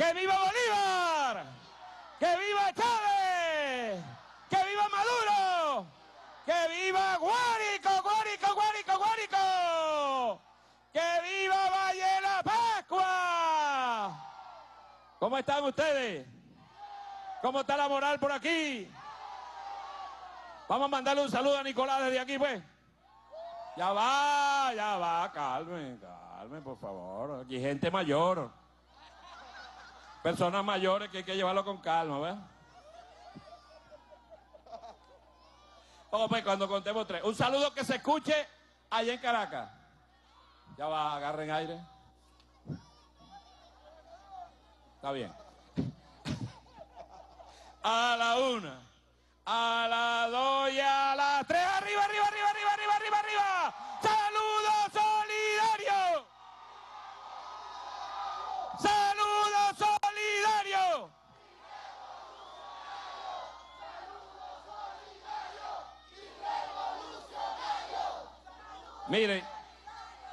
¡Que viva Bolívar! ¡Que viva Chávez! ¡Que viva Maduro! ¡Que viva Guárico, Guárico, Guárico, Guárico! ¡Que viva Valle de la Pascua! ¿Cómo están ustedes? ¿Cómo está la moral por aquí? Vamos a mandarle un saludo a Nicolás desde aquí, pues. Ya va, calmen, por favor. Aquí gente mayor. Personas mayores que hay que llevarlo con calma, ¿verdad? Oh, pues cuando contemos tres. Un saludo que se escuche allá en Caracas. Ya va, agarren aire. Está bien. A la una, a la dos y a las tres. ¡Arriba, arriba, arriba, arriba, arriba, arriba, arriba! ¡Saludo solidario! ¡Saludo solidario! Miren,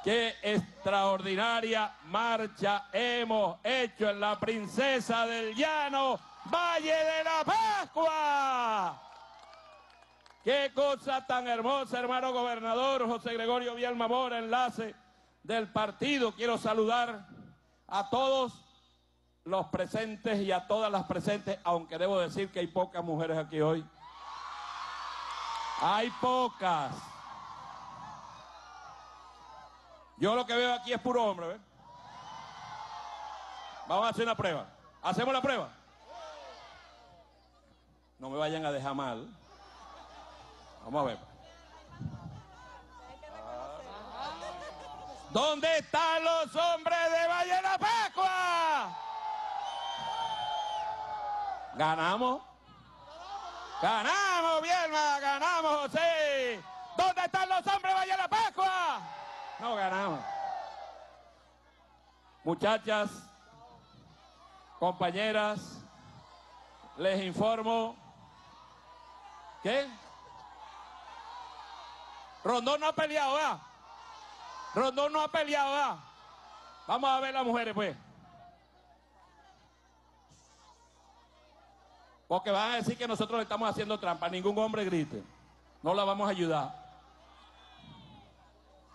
qué extraordinaria marcha hemos hecho en la Princesa del Llano, Valle de la Pascua. Qué cosa tan hermosa, hermano gobernador José Gregorio Vielma Mora, enlace del partido. Quiero saludar a todos los presentes y a todas las presentes, aunque debo decir que hay pocas mujeres aquí hoy. Hay pocas. Yo lo que veo aquí es puro hombre, ¿ves? Vamos a hacer una prueba. ¿Hacemos la prueba? No me vayan a dejar mal. Vamos a ver. ¿Dónde están los hombres de Valle de la Pascua? ¿Ganamos? ¡Ganamos, Vielma! ¡Ganamos, José! ¿Dónde están los hombres de Valle de la Pascua? No ganamos. Muchachas, compañeras, les informo que Rondón no ha peleado, ¿verdad? Rondón no ha peleado, ¿verdad? Vamos a ver las mujeres, pues. Porque van a decir que nosotros le estamos haciendo trampa. Ningún hombre grite. No la vamos a ayudar.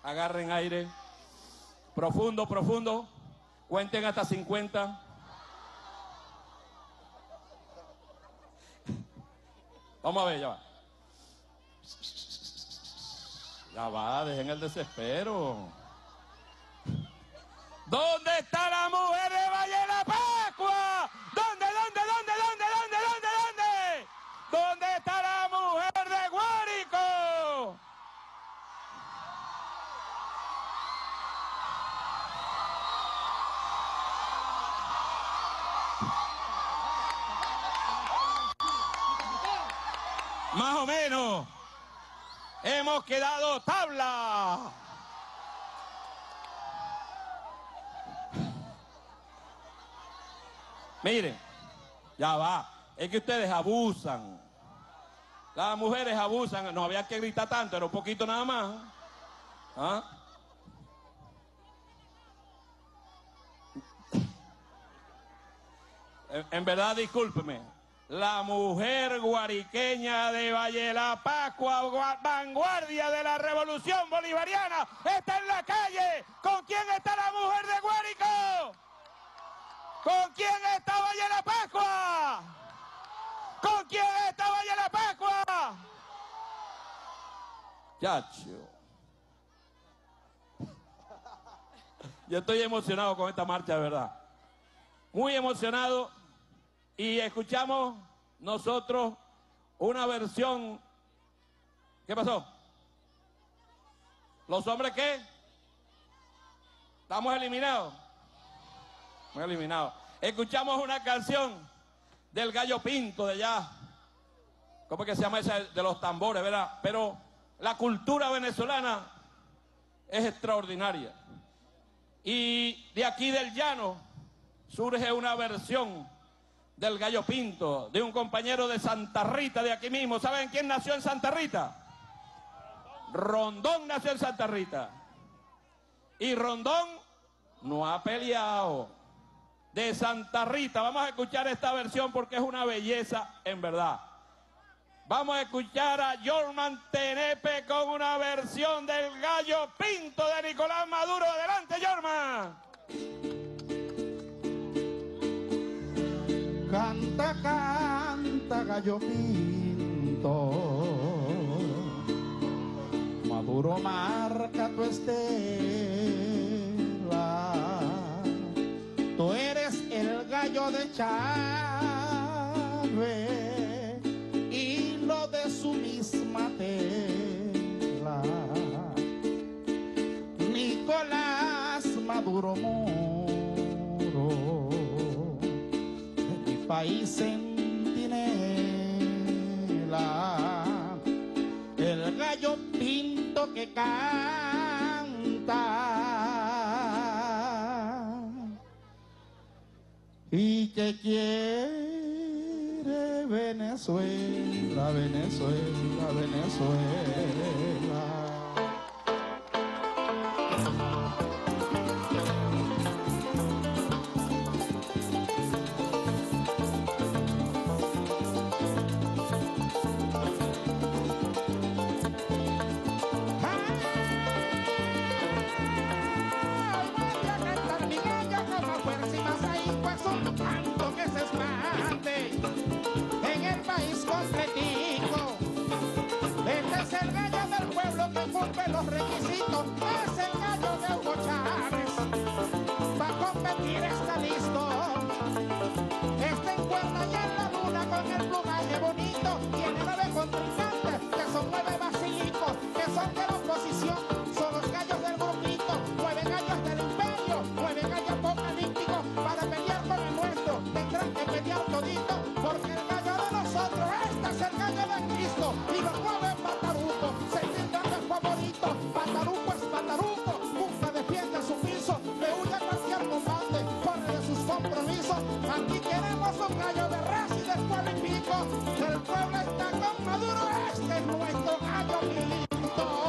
Agarren aire, profundo, profundo, cuenten hasta 50. Vamos a ver, ya va. Ya va, dejen el desespero. ¿Dónde está la mujer de Valle de la Pascua? ¿Dónde? ¿Dónde está la mujer de Guárico? Más o menos, hemos quedado tabla. Miren, ya va, es que ustedes abusan. Las mujeres abusan, no había que gritar tanto, era un poquito nada más. ¿Ah? En verdad, discúlpeme. La mujer guariqueña de Valle de la Pascua, vanguardia de la Revolución Bolivariana, está en la calle. ¿Con quién está la mujer de Guárico? ¿Con quién está Valle de la Pascua? ¿Con quién está Valle de la Pascua? Chacho. Yo estoy emocionado con esta marcha, de verdad. Muy emocionado. Y escuchamos nosotros una versión. ¿Qué pasó? ¿Los hombres qué? ¿Estamos eliminados? Muy eliminados. Escuchamos una canción del Gallo Pinto de allá. ¿Cómo es que se llama esa? De los tambores, ¿verdad? Pero la cultura venezolana es extraordinaria. Y de aquí del llano surge una versión del Gallo Pinto, de un compañero de Santa Rita, de aquí mismo. ¿Saben quién nació en Santa Rita? Rondón nació en Santa Rita. Y Rondón no ha peleado. de Santa Rita. Vamos a escuchar esta versión porque es una belleza en verdad. Vamos a escuchar a Jorman Tenepe con una versión del Gallo Pinto de Nicolás Maduro. ¡Adelante, Jorman! Canta, canta, gallo pinto, Maduro marca tu estela. Tú eres el gallo de Chávez, hilo de su misma tela. Nicolás Maduro Moros, país centinela, el gallo pinto que canta y que quiere Venezuela, Venezuela, Venezuela. Cumple los requisitos, es el gallo de Hugo Chávez, para competir está listo, está en cuerda y en la luna con el plumaje bonito, tiene 9 contrincantes, que son 9 basilicos, que son de la oposición, son los gallos del grupito, 9 gallos del imperio, 9 gallos apocalípticos, para pelear con el nuestro, tendrán que pelear todito, porque el gallo de nosotros, este es el gallo de Cristo, y los 9 patarucos, se favorito, pataruco es pataruco, nunca defiende su piso, le huye a cualquier combate, corre de sus compromisos. Aquí queremos un gallo de raza y de pueblo y pico, el pueblo está con Maduro, este es nuestro gallo pinto.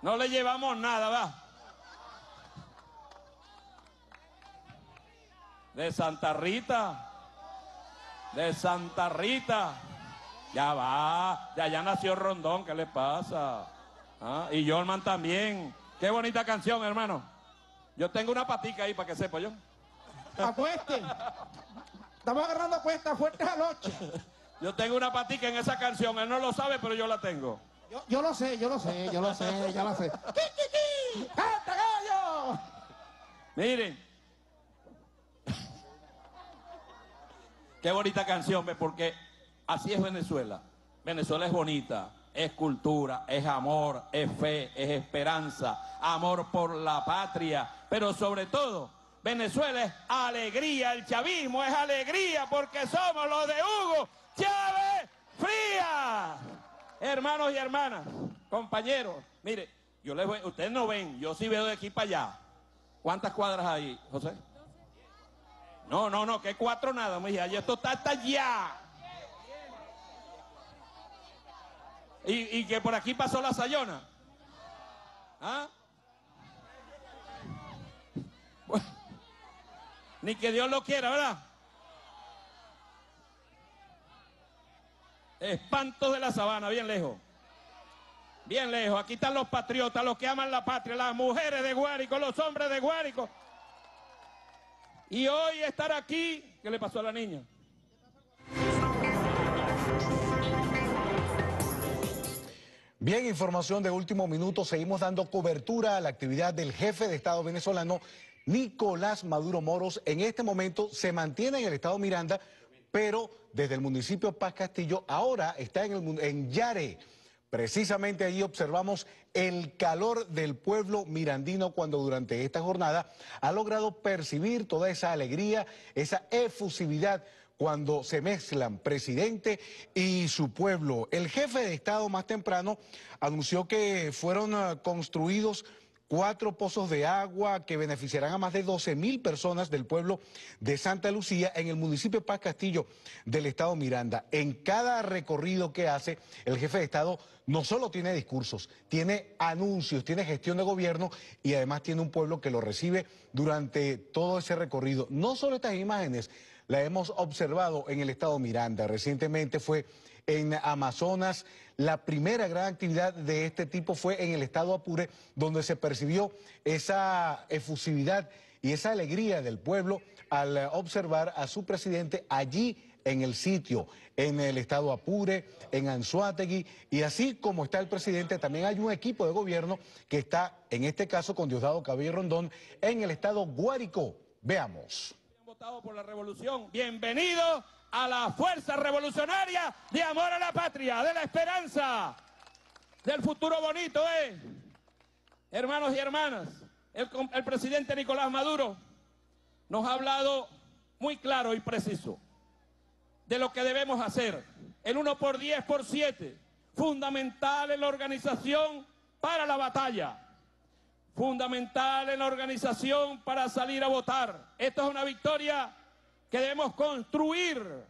No le llevamos nada, va. De Santa Rita. De Santa Rita. Ya va. De allá nació Rondón, ¿qué le pasa? ¿Ah? Y Jorman también. Qué bonita canción, hermano. Yo tengo una patica ahí para que sepa yo. Apuesten. Estamos agarrando apuestas fuertes al 8. Yo tengo una patica en esa canción. Él no lo sabe, pero yo la tengo. Yo lo sé, yo lo sé, yo lo sé, ya lo sé. ¡Ki, ki, ki! ¡Canta, gallo! Miren. Qué bonita canción, porque así es Venezuela. Venezuela es bonita, es cultura, es amor, es fe, es esperanza, amor por la patria, pero sobre todo Venezuela es alegría, el chavismo es alegría porque somos los de Hugo Chávez Frías. Hermanos y hermanas, compañeros, mire, yo les voy, ustedes no ven, yo sí veo de aquí para allá. ¿Cuántas cuadras hay, José? No, que cuatro nada, me dije, esto está hasta allá. ¿Y que por aquí pasó la Sayona? ¿Ah? Bueno, ni que Dios lo quiera, ¿verdad? Espantos de la sabana, bien lejos. Bien lejos, aquí están los patriotas, los que aman la patria, las mujeres de Guárico, los hombres de Guárico. Y hoy estar aquí, ¿qué le pasó a la niña? Bien, información de último minuto, seguimos dando cobertura a la actividad del jefe de Estado venezolano, Nicolás Maduro Moros. En este momento se mantiene en el estado Miranda, pero desde el municipio Paz Castillo ahora está en Yare. Precisamente allí observamos el calor del pueblo mirandino cuando durante esta jornada ha logrado percibir toda esa alegría, esa efusividad cuando se mezclan presidente y su pueblo. El jefe de Estado más temprano anunció que fueron construidos 4 pozos de agua que beneficiarán a más de 12.000 personas del pueblo de Santa Lucía en el municipio de Paz Castillo del estado Miranda. En cada recorrido que hace, el jefe de Estado no solo tiene discursos, tiene anuncios, tiene gestión de gobierno y además tiene un pueblo que lo recibe durante todo ese recorrido. No solo estas imágenes las hemos observado en el estado Miranda. Recientemente fue en Amazonas. La primera gran actividad de este tipo fue en el estado Apure, donde se percibió esa efusividad y esa alegría del pueblo al observar a su presidente allí en el sitio, en el estado Apure, en Anzoátegui. Y así como está el presidente, también hay un equipo de gobierno que está, en este caso, con Diosdado Cabello Rondón, en el estado Guárico. Veamos. Votado por la revolución. Bienvenidos a la fuerza revolucionaria de amor a la patria, de la esperanza, del futuro bonito, ¿eh? Hermanos y hermanas, el presidente Nicolás Maduro nos ha hablado muy claro y preciso de lo que debemos hacer. El 1×10×7, fundamental en la organización para la batalla. Fundamental en la organización para salir a votar. Esta es una victoria que debemos construir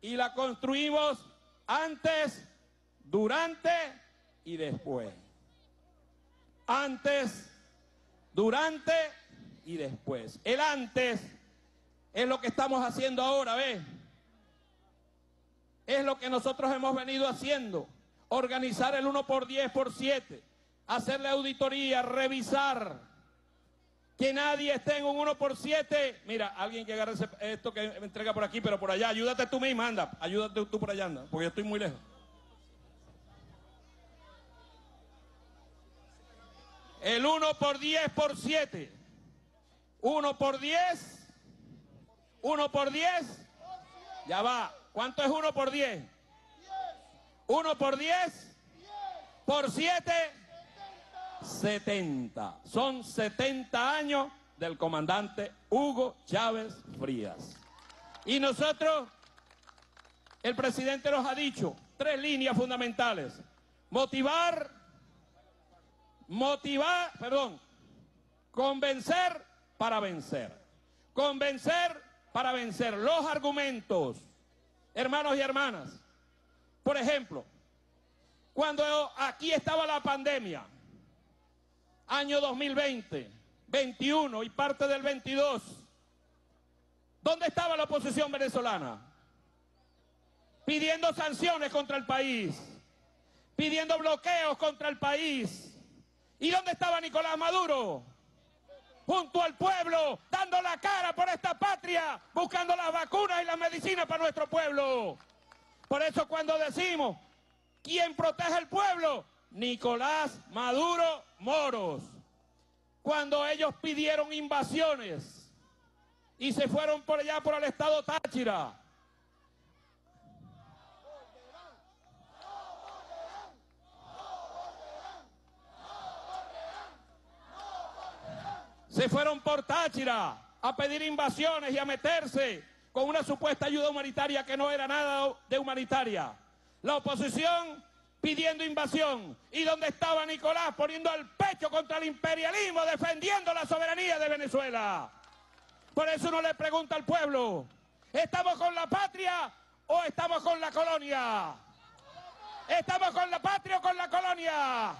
y la construimos antes, durante y después. Antes, durante y después. El antes es lo que estamos haciendo ahora, ¿ves? Es lo que nosotros hemos venido haciendo, organizar el 1×10×7. Hacer la auditoría, revisar, que nadie esté en un 1×7. Mira, alguien que agarre esto que me entrega por aquí, pero por allá, ayúdate tú misma, anda, ayúdate tú por allá, anda, porque yo estoy muy lejos. El 1×10×7. 1×10, 1×10, ya va. ¿Cuánto es 1×10? 1×10, por 7. 70, son 70 años del comandante Hugo Chávez Frías. Y nosotros, el presidente nos ha dicho 3 líneas fundamentales. Convencer para vencer. Convencer para vencer. Los argumentos, hermanos y hermanas. Por ejemplo, cuando aquí estaba la pandemia, año 2020, 21 y parte del 22. ¿Dónde estaba la oposición venezolana? Pidiendo sanciones contra el país, pidiendo bloqueos contra el país. ¿Y dónde estaba Nicolás Maduro? Junto al pueblo, dando la cara por esta patria, buscando las vacunas y las medicinas para nuestro pueblo. Por eso cuando decimos, ¿quién protege al pueblo? Nicolás Maduro Moros. Cuando ellos pidieron invasiones y se fueron por allá por el estado Táchira, se fueron por Táchira a pedir invasiones y a meterse con una supuesta ayuda humanitaria que no era nada de humanitaria. La oposición pidiendo invasión, y donde estaba Nicolás poniendo el pecho contra el imperialismo, defendiendo la soberanía de Venezuela. Por eso no le pregunta al pueblo, ¿estamos con la patria o estamos con la colonia? ¿Estamos con la patria o con la colonia?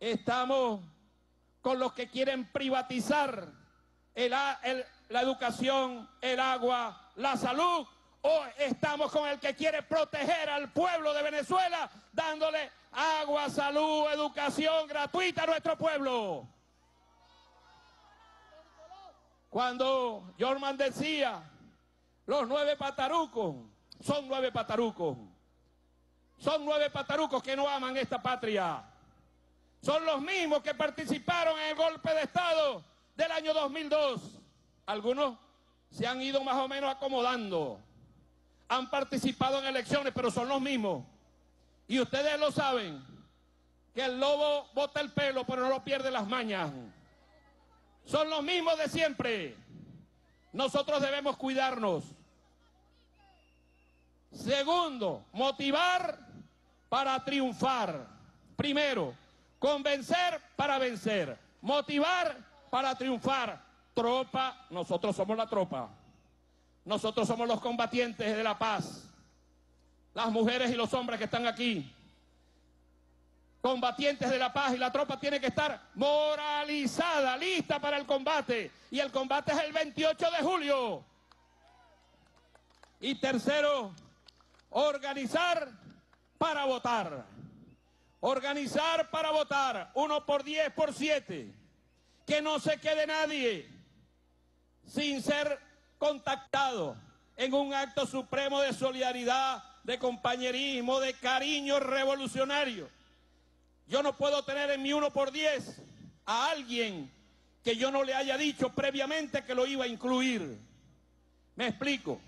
Estamos con los que quieren privatizar la educación, el agua, la salud, o estamos con el que quiere proteger al pueblo de Venezuela, dándole agua, salud, educación gratuita a nuestro pueblo. Cuando Jorman decía, los 9 patarucos, son 9 patarucos. Son 9 patarucos que no aman esta patria. Son los mismos que participaron en el golpe de Estado del año 2002. Algunos se han ido más o menos acomodando. Han participado en elecciones, pero son los mismos. Y ustedes lo saben, que el lobo bota el pelo, pero no lo pierde las mañas. Son los mismos de siempre. Nosotros debemos cuidarnos. Segundo, motivar para triunfar. Primero, convencer para vencer. Motivar para triunfar. Tropa, nosotros somos la tropa. Nosotros somos los combatientes de la paz, las mujeres y los hombres que están aquí, combatientes de la paz, y la tropa tiene que estar moralizada, lista para el combate, y el combate es el 28 de julio. Y tercero, organizar para votar. Organizar para votar, 1 por 10 por 7, que no se quede nadie sin ser contactado en un acto supremo de solidaridad, de compañerismo, de cariño revolucionario. Yo no puedo tener en mi 1 por 10 a alguien que yo no le haya dicho previamente que lo iba a incluir. Me explico.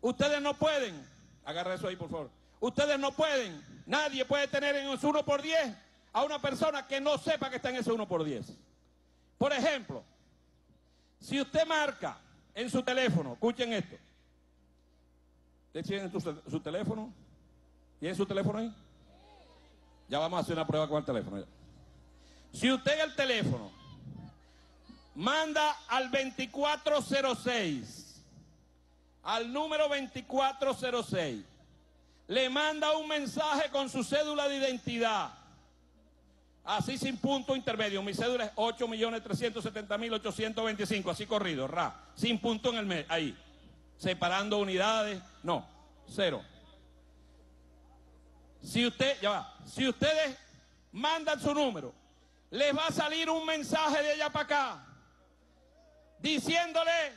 Ustedes no pueden, agarra eso ahí por favor, ustedes no pueden, nadie puede tener en su 1 por 10 a una persona que no sepa que está en ese 1 por 10. Por ejemplo, si usted marca en su teléfono, escuchen esto, echen su teléfono, ¿tiene su teléfono ahí? Ya vamos a hacer una prueba con el teléfono. Ya. Si usted el teléfono manda al 2406, al número 2406, le manda un mensaje con su cédula de identidad, así sin punto intermedio, mi cédula es 8.370.825, así corrido, ra, sin punto en el medio, ahí, separando unidades, no, cero. Si ustedes mandan su número, les va a salir un mensaje de allá para acá, diciéndole,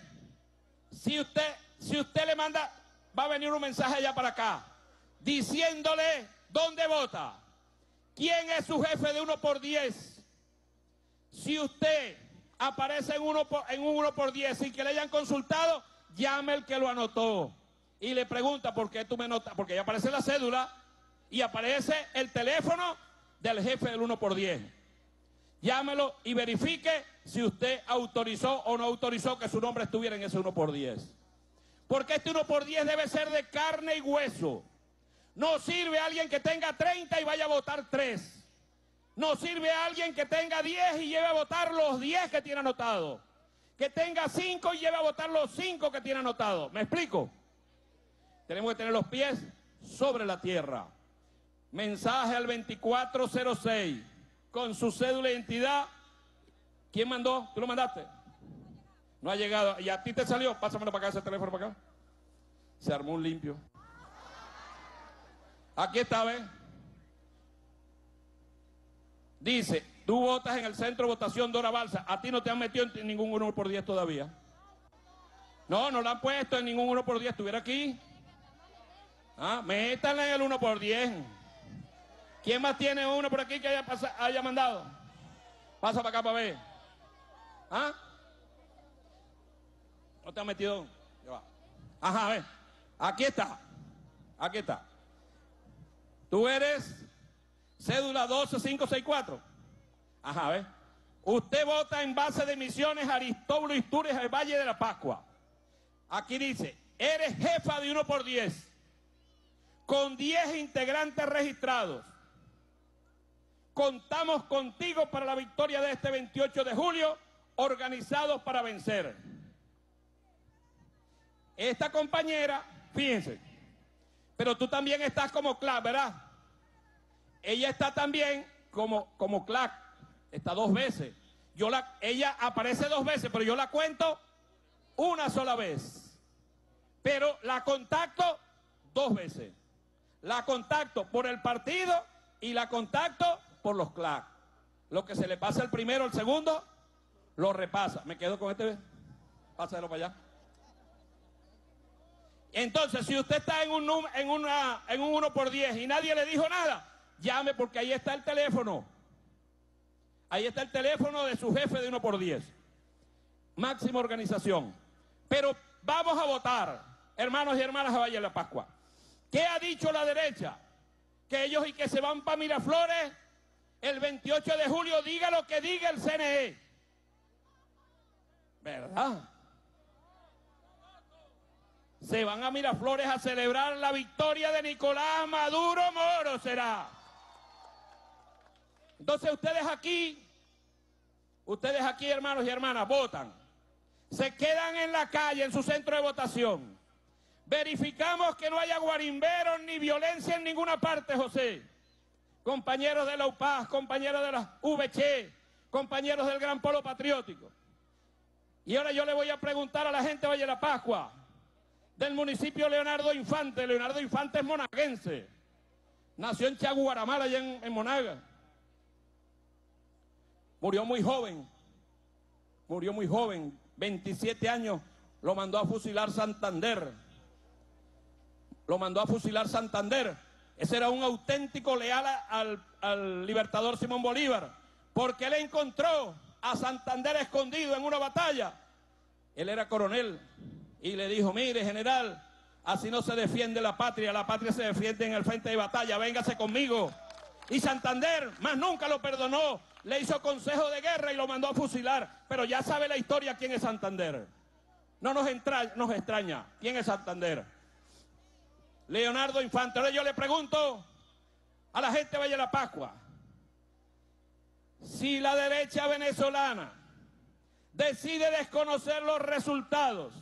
si usted le manda, va a venir un mensaje allá para acá, diciéndole dónde vota. ¿Quién es su jefe de 1 por 10? Si usted aparece en un 1 por 10 sin que le hayan consultado, llame al que lo anotó y le pregunta por qué tú me notas, porque ya aparece la cédula y aparece el teléfono del jefe del 1 por 10. Llámelo y verifique si usted autorizó o no autorizó que su nombre estuviera en ese 1 por 10. Porque este 1 por 10 debe ser de carne y hueso. No sirve a alguien que tenga 30 y vaya a votar 3. No sirve a alguien que tenga 10 y lleve a votar los 10 que tiene anotado. Que tenga 5 y lleve a votar los 5 que tiene anotado. ¿Me explico? Tenemos que tener los pies sobre la tierra. Mensaje al 2406 con su cédula de identidad. ¿Quién mandó? ¿Tú lo mandaste? No ha llegado. ¿Y a ti te salió? Pásamelo para acá, ese teléfono para acá. Se armó un limpio. Aquí está, ¿ves? Dice, tú votas en el centro de votación Dora Balsa. A ti no te han metido en ningún 1 por 10 todavía. No, no lo han puesto en ningún 1 por 10. Estuviera aquí. Ah, métanle en el 1 por 10. ¿Quién más tiene uno por aquí que haya mandado? Pasa para acá para ver. ¿Ah? ¿No te han metido? Ajá, ¿ves? Aquí está. Aquí está. Tú eres cédula 12564. Ajá, ¿ves? Usted vota en base de misiones Aristóbulo Istúriz al Valle de la Pascua. Aquí dice, eres jefa de 1 por 10, con 10 integrantes registrados. Contamos contigo para la victoria de este 28 de julio, organizados para vencer. Esta compañera, fíjense, pero tú también estás como CLAP, ¿verdad? Ella está también como CLAP, está 2 veces. Ella aparece 2 veces, pero yo la cuento 1 sola vez. Pero la contacto 2 veces. La contacto por el partido y la contacto por los CLAP. Lo que se le pasa al primero, al segundo, lo repasa. Me quedo con este. Pásalo para allá. Entonces, si usted está en un 1 por 10 y nadie le dijo nada, llame porque ahí está el teléfono. Ahí está el teléfono de su jefe de 1 por 10. Máxima organización. Pero vamos a votar, hermanos y hermanas de Valle de la Pascua. ¿Qué ha dicho la derecha? Que ellos y que se van para Miraflores el 28 de julio, diga lo que diga el CNE. ¿Verdad? Se van a Miraflores a celebrar la victoria de Nicolás Maduro Moros, será. Entonces ustedes aquí, hermanos y hermanas, votan. Se quedan en la calle, en su centro de votación. Verificamos que no haya guarimberos ni violencia en ninguna parte, José. Compañeros de la UPAS, compañeros de la UVCH, compañeros del Gran Polo Patriótico. Y ahora yo le voy a preguntar a la gente de Valle de la Pascua, del municipio Leonardo Infante. Leonardo Infante es monaguense. Nació en Chaguaramala, allá en Monaga. Murió muy joven. 27 años. Lo mandó a fusilar Santander. Ese era un auténtico leal al libertador Simón Bolívar. Porque él encontró a Santander escondido en una batalla. Él era coronel. Y le dijo, mire general, así no se defiende la patria se defiende en el frente de batalla, véngase conmigo. Y Santander más nunca lo perdonó, le hizo consejo de guerra y lo mandó a fusilar. Pero ya sabe la historia quién es Santander. No nos extraña quién es Santander. Leonardo Infante. Ahora yo le pregunto a la gente de Valle de la Pascua, si la derecha venezolana decide desconocer los resultados,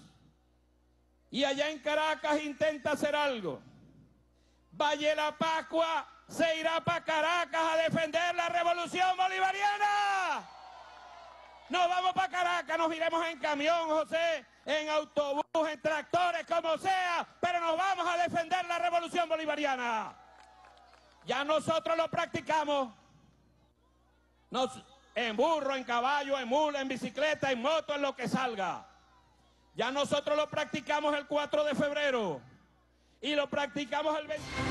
y allá en Caracas intenta hacer algo, Valle de la Pascua se irá para Caracas a defender la Revolución Bolivariana. Nos vamos para Caracas, nos iremos en camión, José, en autobús, en tractores, como sea, pero nos vamos a defender la Revolución Bolivariana. Ya nosotros lo practicamos. En burro, en caballo, en mula, en bicicleta, en moto, en lo que salga. Ya nosotros lo practicamos el 4 de febrero y lo practicamos el 20.